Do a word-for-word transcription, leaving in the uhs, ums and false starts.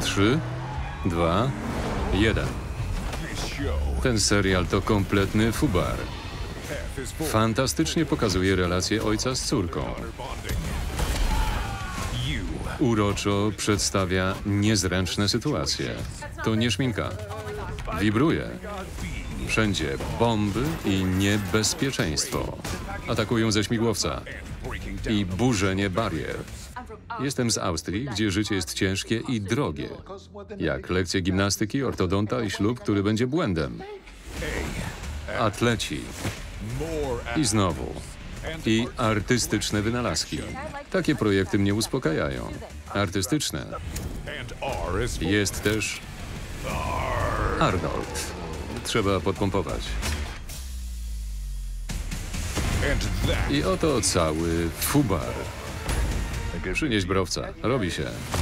trzy, dwa, jeden. Ten serial to kompletny fubar. Fantastycznie pokazuje relacje ojca z córką. Uroczo przedstawia niezręczne sytuacje. To nie szminka. Wibruje. Wszędzie bomby i niebezpieczeństwo. Atakują ze śmigłowca. I burzenie barier. Jestem z Austrii, gdzie życie jest ciężkie i drogie. Jak lekcje gimnastyki, ortodonta i ślub, który będzie błędem. Atleci. I znowu. I artystyczne wynalazki. Takie projekty mnie uspokajają. Artystyczne. Jest też Arnold. Trzeba podpompować. I oto cały fubar. Przynieś browca. Robi się.